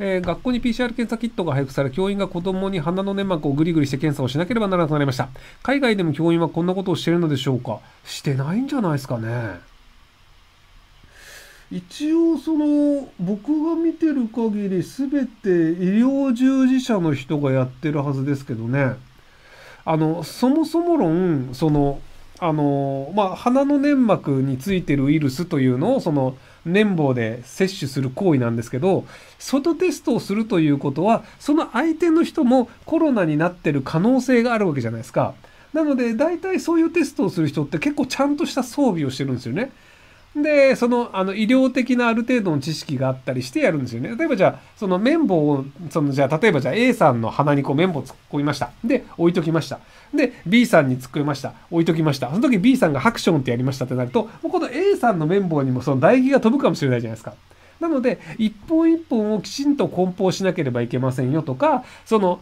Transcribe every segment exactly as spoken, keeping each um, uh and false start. えー、学校に ピーシーアール 検査キットが配布され、教員が子供に鼻の粘膜をグリグリして検査をしなければならなくなりました。海外でも教員はこんなことをしているのでしょうか。してないんじゃないですかね。一応、その、僕が見てる限り、すべて医療従事者の人がやってるはずですけどね。あの、そもそも論、その、あの、まあ、鼻の粘膜についてるウイルスというのを、その、綿棒で摂取する行為なんですけど、外テストをするということは、その相手の人もコロナになってる可能性があるわけじゃないですか。なので、大体そういうテストをする人って結構ちゃんとした装備をしてるんですよね。で、その、あの、医療的なある程度の知識があったりしてやるんですよね。例えばじゃあ、その綿棒を、その、じゃあ、例えばじゃあ A さんの鼻にこう綿棒突っ込みました。で、置いときました。で、B さんに突っ込みました。置いときました。その時 B さんがハクションってやりましたってなると、もうこの A さんの綿棒にもその唾液が飛ぶかもしれないじゃないですか。なので、一本一本をきちんと梱包しなければいけませんよとか、その、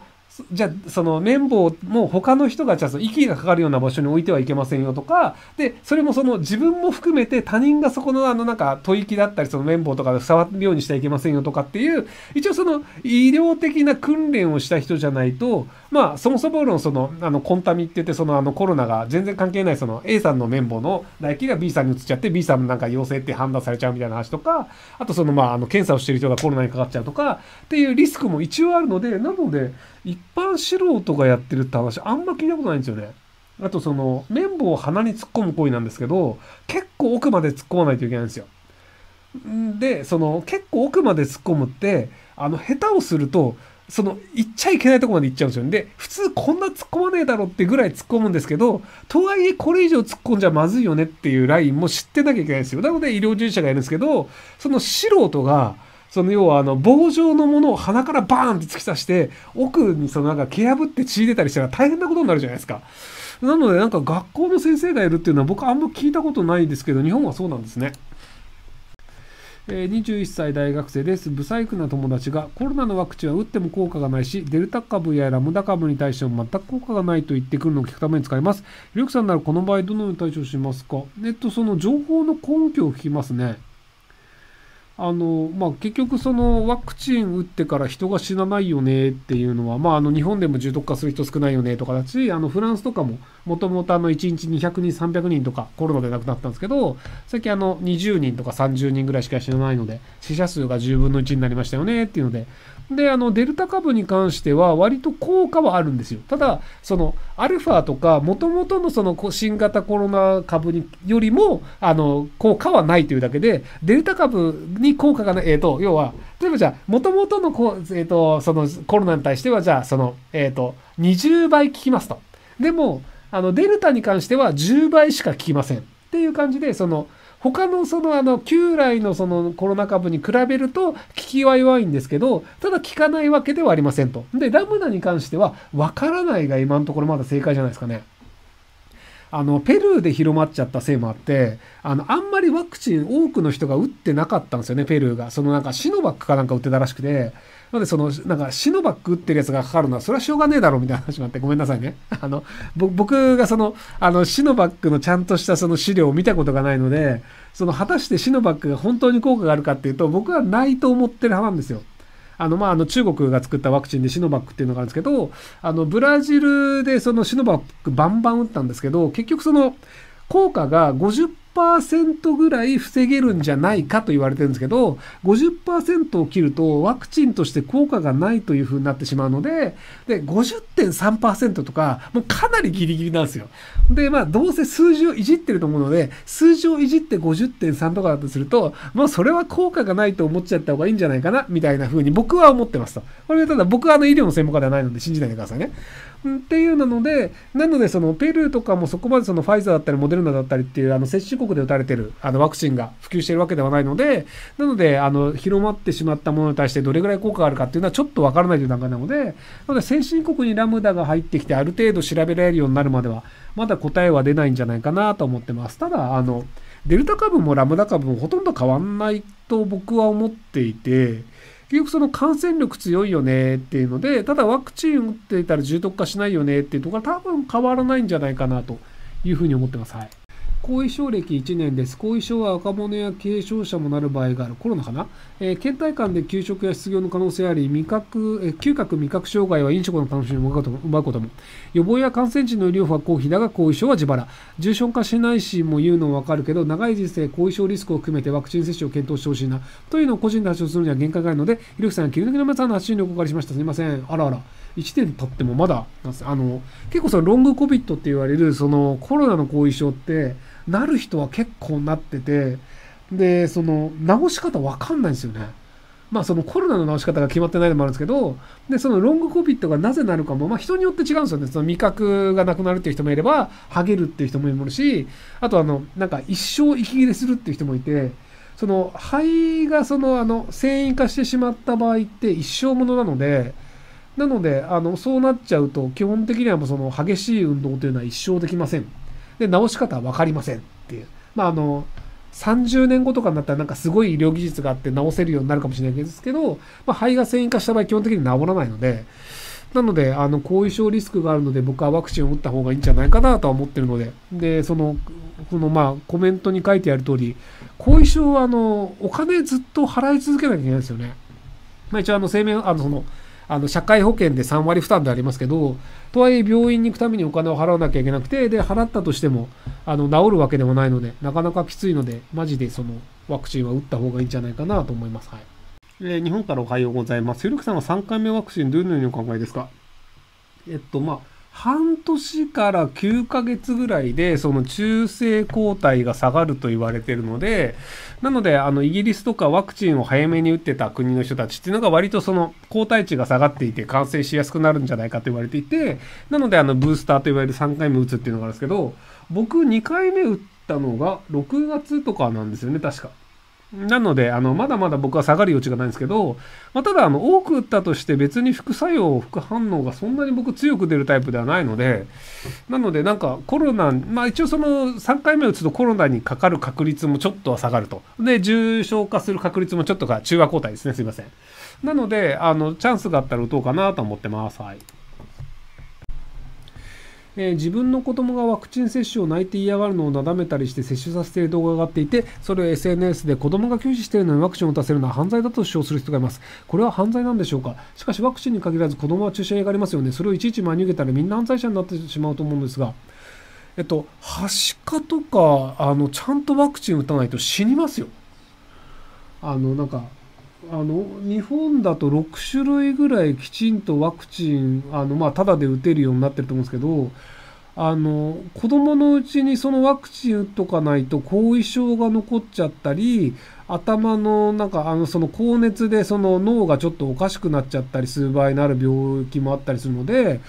じゃあ、その綿棒も他の人が、じゃあその息がかかるような場所に置いてはいけませんよとか、で、それもその自分も含めて他人がそこのあのなんか吐息だったり、その綿棒とかで触るようにしてはいけませんよとかっていう、一応その医療的な訓練をした人じゃないと、まあ、そもそも論その、あの、コンタミって言って、そのあのコロナが全然関係ないその A さんの綿棒の唾液が B さんに移っちゃって、B さんなんか陽性って判断されちゃうみたいな話とか、あとそのまあ、あの、検査をしている人がコロナにかかっちゃうとかっていうリスクも一応あるので、なので、一般素人がやってるって話あんま聞いたことないんですよね。あとその綿棒を鼻に突っ込む行為なんですけど、結構奥まで突っ込まないといけないんですよ。で、その結構奥まで突っ込むって、あの下手をすると、その行っちゃいけないとこまで行っちゃうんですよ。で、普通こんな突っ込まねえだろってぐらい突っ込むんですけど、とはいえこれ以上突っ込んじゃまずいよねっていうラインも知ってなきゃいけないんですよ。なので医療従事者がいるんですけど、その素人が、その要はあの棒状のものを鼻からバーンって突き刺して奥にそのなんか蹴破って血出たりしたら大変なことになるじゃないですか。なのでなんか学校の先生がいるっていうのは僕あんま聞いたことないですけど、日本はそうなんですね。にじゅういっさい大学生です。不細工な友達がコロナのワクチンは打っても効果がないし、デルタ株やラムダ株に対しても全く効果がないと言ってくるのを聞くために使います。ひろゆきさんならこの場合どのように対処しますか？えっとその情報の根拠を聞きますね。あのまあ、結局、そのワクチン打ってから人が死なないよねっていうのは、まあ、あの日本でも重篤化する人少ないよねとかだし、あのフランスとかももともといちにちにひゃくにん、さんびゃくにんとかコロナで亡くなったんですけど、最近あのにじゅうにんとかさんじゅうにんぐらいしか死なないので、死者数がじゅうぶんのいちになりましたよねっていうので、であのデルタ株に関しては、割と効果はあるんですよ。ただ、そのアルファとか、もともとのその新型コロナ株によりもあの効果はないというだけで、デルタ株に効果がない、えーと、要は、例えばじゃあ、もともとのこ、えーと、そのコロナに対しては、じゃあ、その、えーと、にじゅうばい効きますと。でも、あの、デルタに関してはじゅうばいしか効きませんっていう感じで、その、他のその、あの、旧来のそのコロナ株に比べると効きは弱いんですけど、ただ効かないわけではありませんと。で、ラムダに関しては、わからないが今のところまだ正解じゃないですかね。あの、ペルーで広まっちゃったせいもあって、あの、あんまりワクチン多くの人が打ってなかったんですよね、ペルーが。そのなんかシノバックかなんか打ってたらしくて、なのでその、なんかシノバック打ってるやつがかかるのは、それはしょうがねえだろうみたいな話もあって、ごめんなさいね。あの、僕がその、あの、シノバックのちゃんとしたその資料を見たことがないので、その、果たしてシノバックが本当に効果があるかっていうと、僕はないと思ってる派なんですよ。あの、まあ、あの、中国が作ったワクチンでシノバックっていうのがあるんですけど、あの、ブラジルでそのシノバックバンバン打ったんですけど、結局その、効果が ごじゅっパーセント ぐらい防げるんじゃないかと言われてるんですけど、ごじゅっパーセント を切るとワクチンとして効果がないという風になってしまうので、で、ごじゅってんさんパーセント とか、もうかなりギリギリなんですよ。で、まあ、どうせ数字をいじってると思うので、数字をいじって ごじゅってんさん とかだとすると、もうそれは効果がないと思っちゃった方がいいんじゃないかな、みたいな風に僕は思ってますと。これはただ僕はあの医療の専門家ではないので信じないでくださいね。っていうので、なので、そのペルーとかもそこまでそのファイザーだったりモデルナだったりっていう、あの接種国で打たれてるあのワクチンが普及しているわけではないので、なので、あの、広まってしまったものに対してどれぐらい効果があるかっていうのはちょっとわからないという段階なので、なので、先進国にラムダが入ってきてある程度調べられるようになるまでは、まだ答えは出ないんじゃないかなと思ってます。ただ、あの、デルタ株もラムダ株もほとんど変わんないと僕は思っていて、結局その感染力強いよねっていうので、ただワクチン打っていたら重篤化しないよねっていうところは多分変わらないんじゃないかなというふうに思ってます。はい。後遺症歴いちねんです。後遺症は若者や軽症者もなる場合がある。コロナかな、えー、倦怠感で休職や失業の可能性あり、味覚、えー、嗅覚味覚障害は飲食の楽しみを奪うことも。予防や感染時の医療法は公費だが、後遺症は自腹。重症化しないしも言うのはわかるけど、長い人生、後遺症リスクを含めてワクチン接種を検討してほしいな。というのを個人で発症するには限界があるので、ひろきさんや切り抜きの皆さんの発信力をお借りしました。すみません。あらあら。いちねん経ってもまだなんです。あの、結構そのロングコビットって言われる、そのコロナの後遺症って、なる人は結構なってて、で、その、治し方わかんないんですよね。まあ、そのコロナの治し方が決まってないのもあるんですけど、で、そのロングコビットがなぜなるかも、まあ、人によって違うんですよね。その味覚がなくなるっていう人もいれば、ハゲるっていう人もいるし、あとあの、なんか一生息切れするっていう人もいて、その、肺がその、あの、繊維化してしまった場合って一生ものなので、なので、あの、そうなっちゃうと、基本的にはもうその激しい運動というのは一生できません。で、治し方はわかりませんっていう。まあ、あの、さんじゅうねんごとかになったらなんかすごい医療技術があって治せるようになるかもしれないですけど、まあ、肺が繊維化した場合、基本的に治らないので、なので、あの、後遺症リスクがあるので、僕はワクチンを打った方がいいんじゃないかなとは思ってるので、で、その、そのまあ、コメントに書いてある通り、後遺症は、あの、お金ずっと払い続けなきゃいけないんですよね。まあ、一応、あの、生命、あの、その、あの社会保険でさんわり負担でありますけど、とはいえ病院に行くためにお金を払わなきゃいけなくて、で、払ったとしても、あの、治るわけでもないので、なかなかきついので、マジでその、ワクチンは打った方がいいんじゃないかなと思います。はい。えー、日本からおはようございます。ひろきさんはさんかいめワクチン、どのようにお考えですか？えっと、まあ、半年からきゅうかげつぐらいで、その中性抗体が下がると言われているので、なので、あの、イギリスとかワクチンを早めに打ってた国の人たちっていうのが割とその抗体値が下がっていて感染しやすくなるんじゃないかと言われていて、なので、あの、ブースターと言われるさんかいめ打つっていうのがあるんですけど、僕にかいめ打ったのがろくがつとかなんですよね、確か。なので、あの、まだまだ僕は下がる余地がないんですけど、まあ、ただ、あの、多く打ったとして別に副作用、副反応がそんなに僕強く出るタイプではないので、なので、なんかコロナ、まあ一応そのさんかいめ打つとコロナにかかる確率もちょっとは下がると。で、重症化する確率もちょっとか、中和抗体ですね、すいません。なので、あの、チャンスがあったら打とうかなと思ってます。はい。えー、自分の子供がワクチン接種を泣いて嫌がるのをなだめたりして接種させている動画が上がっていて、それを エスエヌエス で子供が拒否しているのにワクチンを打たせるのは犯罪だと主張する人がいます。これは犯罪なんでしょうか？しかしワクチンに限らず子供は注射がありますよね。それをいちいち真に受けたらみんな犯罪者になってしまうと思うんですが、えっと、はしかとかあのちゃんとワクチン打たないと死にますよ。あのなんかあの日本だとろくしゅるいぐらいきちんとワクチンあの、まあ、タダで打てるようになってると思うんですけど、あの子どものうちにそのワクチン打っとかないと後遺症が残っちゃったり、頭のなんかあのその高熱でその脳がちょっとおかしくなっちゃったりする場合のある病気もあったりするので、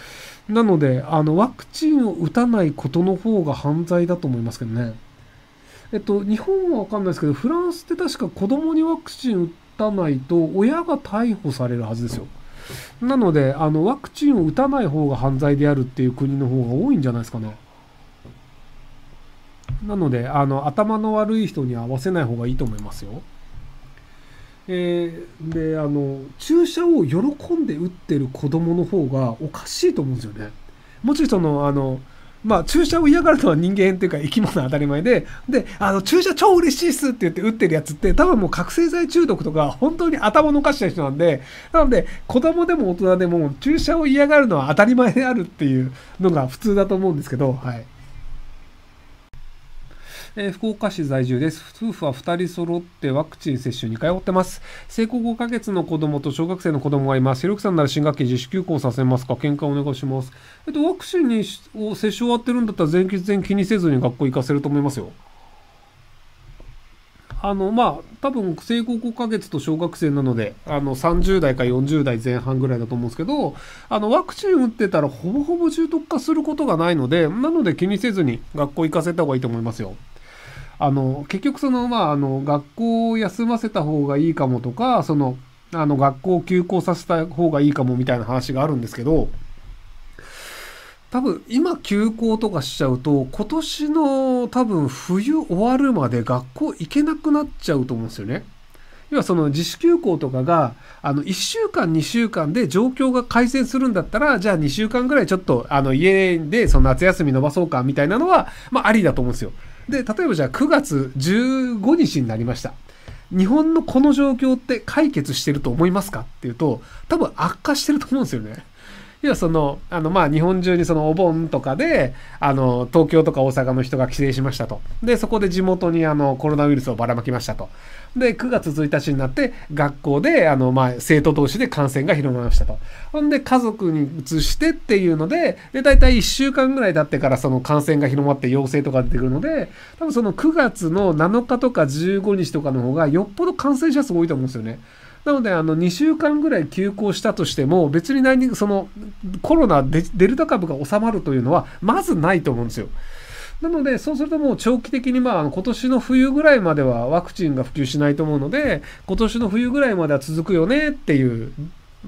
なのであのワクチンを打たないことの方が犯罪だと思いますけどね。えっと、日本はわかんないですけど、フランスって確か子どもにワクチン打って打たないと親が逮捕されるはずですよ。なのであのワクチンを打たない方が犯罪であるっていう国の方が多いんじゃないですかね。なのであの頭の悪い人に合わせない方がいいと思いますよ。えー、であの注射を喜んで打ってる子どもの方がおかしいと思うんですよね。もちろんそのあのまあ、注射を嫌がるのは人間というか生き物は当たり前で、で、あの、注射超嬉しいっすって言って打ってるやつって多分もう覚醒剤中毒とか本当に頭のおかしな人なんで、なので子供でも大人でも注射を嫌がるのは当たり前であるっていうのが普通だと思うんですけど、はい。えー、福岡市在住です。夫婦はふたり揃ってワクチン接種に通ってます。生後ごかげつの子供と小学生の子供がいます。ひろきさんなら新学期自主休校させますか？見解お願いします。えっと、ワクチンにを接種終わってるんだったら全然気にせずに学校行かせると思いますよ。あの、まあ、多分生後ごかげつと小学生なので、あの、さんじゅうだいかよんじゅうだいぜん半ぐらいだと思うんですけど、あの、ワクチン打ってたらほぼほぼ重篤化することがないので、なので気にせずに学校行かせた方がいいと思いますよ。あの、結局その、まあ、あの、学校を休ませた方がいいかもとか、その、あの、学校を休校させた方がいいかもみたいな話があるんですけど、多分、今休校とかしちゃうと、今年の多分、冬終わるまで学校行けなくなっちゃうと思うんですよね。要はその自主休校とかが、あの、いっしゅうかん、にしゅうかんで状況が改善するんだったら、じゃあにしゅうかんぐらいちょっと、あの、家でその夏休み延ばそうかみたいなのは、まあ、ありだと思うんですよ。で、例えばじゃあくがつじゅうごにちになりました。日本のこの状況って解決してると思いますかっていうと、多分悪化してると思うんですよね。いや、その、あの、まあ、日本中にそのお盆とかで、あの、東京とか大阪の人が帰省しましたと。で、そこで地元にあの、コロナウイルスをばらまきましたと。で、くがつついたちになって、学校で、あの、まあ、生徒同士で感染が広まりましたと。ほんで、家族に移してっていうので、で、だいたいいっしゅうかんぐらい経ってからその感染が広まって陽性とか出てくるので、多分そのくがつのなのかとかじゅうごにちとかの方がよっぽど感染者数多いと思うんですよね。なので、あの、にしゅうかんぐらい休校したとしても、別に何、その、コロナ、デルタ株が収まるというのは、まずないと思うんですよ。なので、そうするともう長期的に、まあ、今年の冬ぐらいまではワクチンが普及しないと思うので、今年の冬ぐらいまでは続くよねっていう、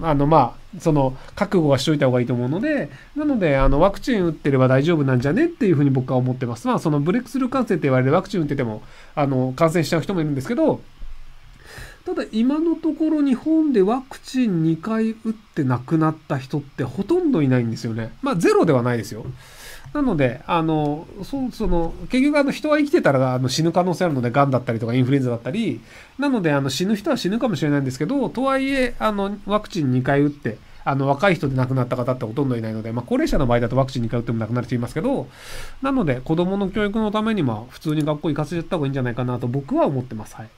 あの、まあ、その、覚悟はしといた方がいいと思うので、なので、あの、ワクチン打ってれば大丈夫なんじゃねっていうふうに僕は思ってます。まあ、その、ブレイクスルー感染って言われるワクチン打ってても、あの、感染しちゃう人もいるんですけど、ただ今のところ日本でワクチンにかい打って亡くなった人ってほとんどいないんですよね。まあゼロではないですよ。なので、あの、そ、その、結局あの人は生きてたらあの死ぬ可能性あるので、癌だったりとかインフルエンザだったり、なのであの死ぬ人は死ぬかもしれないんですけど、とはいえ、あの、ワクチンにかい打って、あの、若い人で亡くなった方ってほとんどいないので、まあ高齢者の場合だとワクチンにかい打っても亡くなる人いますけど、なので子供の教育のためにまあ普通に学校行かせちゃった方がいいんじゃないかなと僕は思ってます。はい。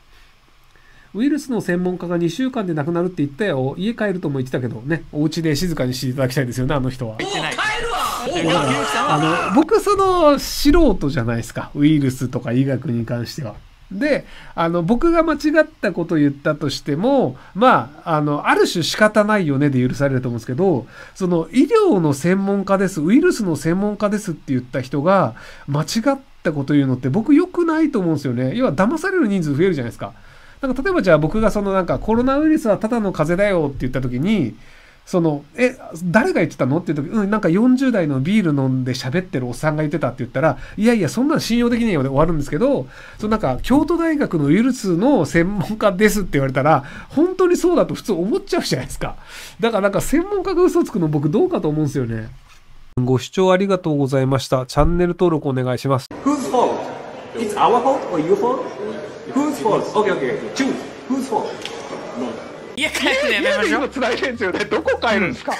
ウイルスの専門家がにしゅうかんで亡くなるって言ったよ。家帰るとも言ってたけどね、お家で静かにしていただきたいですよね、あの人は。あの、僕その素人じゃないですか、ウイルスとか医学に関しては。で、あの、僕が間違ったことを言ったとしても、まあ、あの、ある種仕方ないよねで許されると思うんですけど、その医療の専門家です、ウイルスの専門家ですって言った人が間違ったことを言うのって僕良くないと思うんですよね。要は騙される人数増えるじゃないですか。なんか例えばじゃあ僕がそのなんかコロナウイルスはただの風邪だよって言った時に、その、え、誰が言ってたのって言う時、うん、なんかよんじゅうだいのビール飲んで喋ってるおっさんが言ってたって言ったら、いやいや、そんなの信用できないよで終わるんですけど、そのなんか京都大学のウイルスの専門家ですって言われたら、本当にそうだと普通思っちゃうじゃないですか。だからなんか専門家が嘘つくの僕どうかと思うんですよね。ご視聴ありがとうございました。チャンネル登録お願いします。Whose fault? It's our fault or your fault?Whose fault? Okay, okay, okay. Choose. Whose fault? No. 家帰ってやめましょう。家で今つないでるんですよね。どこ帰るんですか？